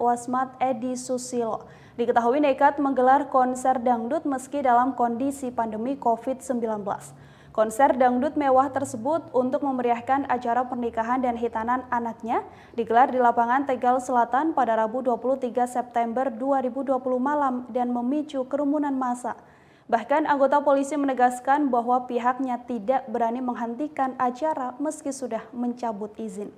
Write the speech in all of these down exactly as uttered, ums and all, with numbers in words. Wasmad Edi Susilo. Diketahui nekat menggelar konser dangdut meski dalam kondisi pandemi covid sembilan belas. Konser dangdut mewah tersebut untuk memeriahkan acara pernikahan dan hitanan anaknya digelar di Lapangan Tegal Selatan pada Rabu dua puluh tiga September dua ribu dua puluh malam dan memicu kerumunan massa. Bahkan anggota polisi menegaskan bahwa pihaknya tidak berani menghentikan acara meski sudah mencabut izin.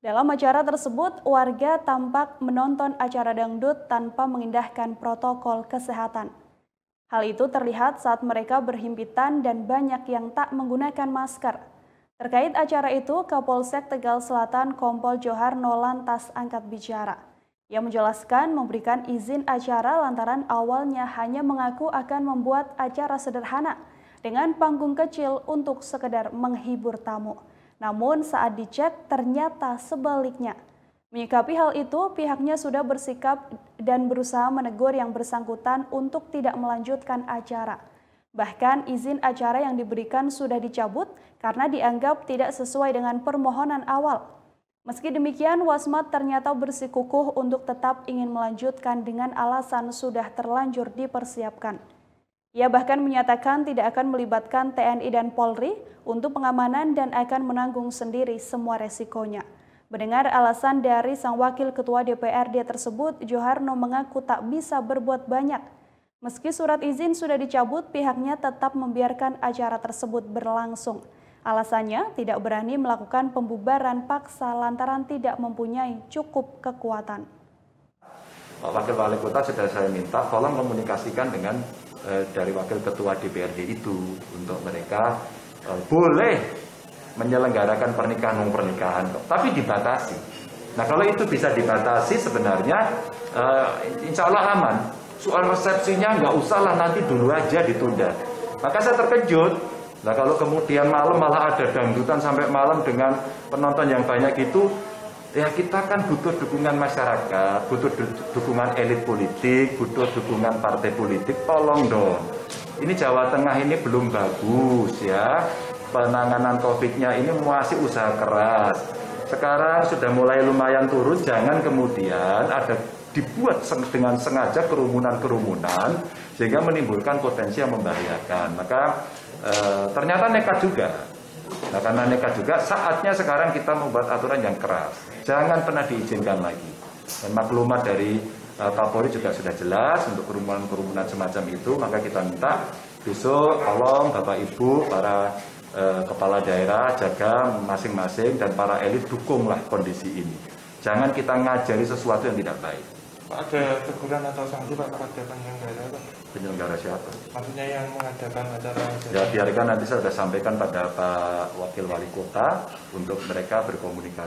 Dalam acara tersebut, warga tampak menonton acara dangdut tanpa mengindahkan protokol kesehatan. Hal itu terlihat saat mereka berhimpitan dan banyak yang tak menggunakan masker. Terkait acara itu, Kapolsek Tegal Selatan Kompol Joeharno lantas angkat bicara. Ia menjelaskan memberikan izin acara lantaran awalnya hanya mengaku akan membuat acara sederhana dengan panggung kecil untuk sekedar menghibur tamu. Namun saat dicek ternyata sebaliknya. Menyikapi hal itu, pihaknya sudah bersikap dan berusaha menegur yang bersangkutan untuk tidak melanjutkan acara. Bahkan izin acara yang diberikan sudah dicabut karena dianggap tidak sesuai dengan permohonan awal. Meski demikian, Wasmad ternyata bersikukuh untuk tetap ingin melanjutkan dengan alasan sudah terlanjur dipersiapkan. Ia bahkan menyatakan tidak akan melibatkan T N I dan Polri untuk pengamanan dan akan menanggung sendiri semua resikonya. Mendengar alasan dari sang wakil ketua D P R D tersebut, Joeharno mengaku tak bisa berbuat banyak. Meski surat izin sudah dicabut, pihaknya tetap membiarkan acara tersebut berlangsung. Alasannya tidak berani melakukan pembubaran paksa lantaran tidak mempunyai cukup kekuatan. Wakil Wali Kota sudah saya minta tolong komunikasikan dengan e, dari Wakil Ketua D P R D itu untuk mereka e, boleh menyelenggarakan pernikahan pernikahan kok, tapi dibatasi. Nah kalau itu bisa dibatasi sebenarnya e, insya Allah aman. Soal resepsinya nggak usahlah nanti dulu aja ditunda. Maka saya terkejut. Nah kalau kemudian malam malah ada dangdutan sampai malam dengan penonton yang banyak itu. Ya kita kan butuh dukungan masyarakat, butuh du dukungan elit politik, butuh dukungan partai politik, tolong dong. Ini Jawa Tengah ini belum bagus ya, penanganan COVID-nya ini masih usaha keras. Sekarang sudah mulai lumayan turun, jangan kemudian ada dibuat dengan sengaja kerumunan-kerumunan, sehingga menimbulkan potensi yang membahayakan. Maka e, ternyata nekat juga. Nah, karena nekat juga, saatnya sekarang kita membuat aturan yang keras. Jangan pernah diizinkan lagi. Dan maklumat dari uh, Kapolri juga sudah jelas untuk kerumunan-kerumunan semacam itu. Maka kita minta besok tolong Bapak Ibu, para uh, kepala daerah jaga masing-masing dan para elit dukunglah kondisi ini. Jangan kita ngajari sesuatu yang tidak baik. Pak, ada teguran atau sanksi Pak kepada penyelenggara? Penyelenggara siapa? Maksudnya yang mengadakan acara? Ya biarkan nanti saya sudah sampaikan pada Pak Wakil Wali Kota untuk mereka berkomunikasi.